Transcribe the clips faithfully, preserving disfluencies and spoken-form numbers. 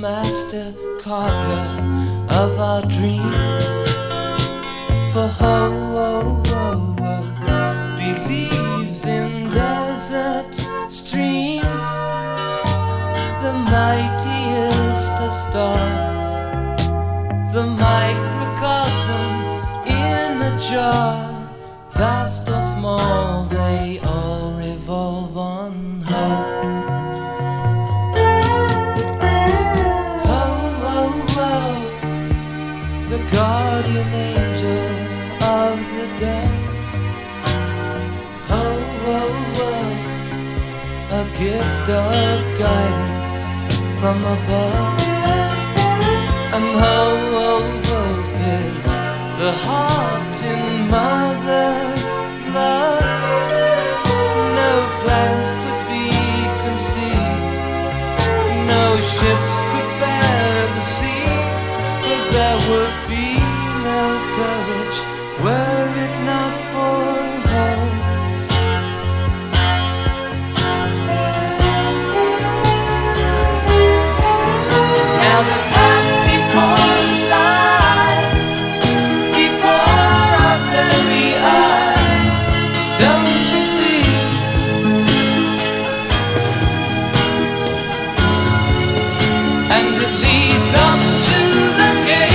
master cobbler of our dreams. For Hope believes in desert streams, the mightiest of stars, the microcosm in a jar, vast or small, they all revolve on hope. The guardian angel of the dead. Oh, oh, oh, a gift of guidance from above. And oh, oh, hope is the heart in mother's love. No plans could be conceived, no ships could bear the sea. There would be no courage were it not for hope. Now the path before us lies before our very eyes. Don't you see? And it leads up to the gate.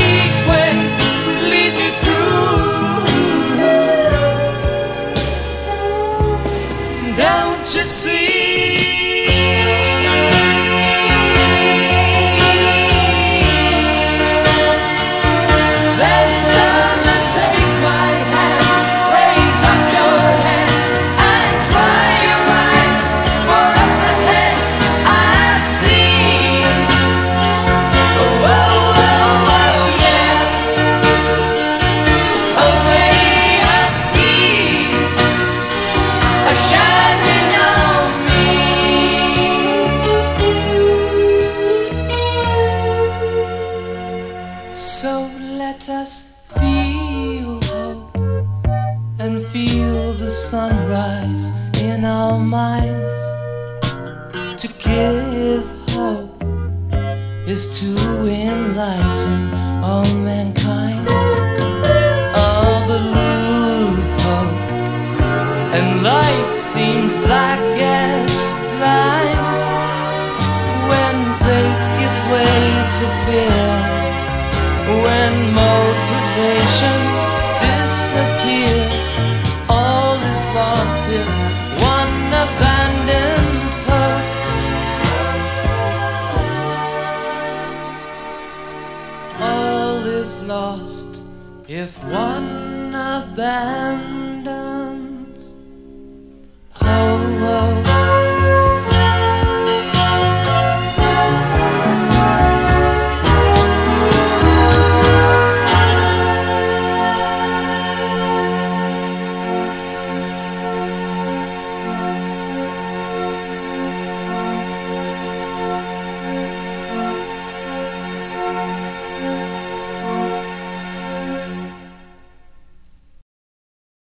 Don't you see? Then come and take my hand, raise up your head and dry your eyes, for up ahead I see. Oh, oh, oh, oh, yeah, a way of peace, a shining. So let us feel hope and feel the sunrise in our minds. To give hope is to enlighten all mankind. All but lose hope, and life seems black as blind. When faith gives way to fear, when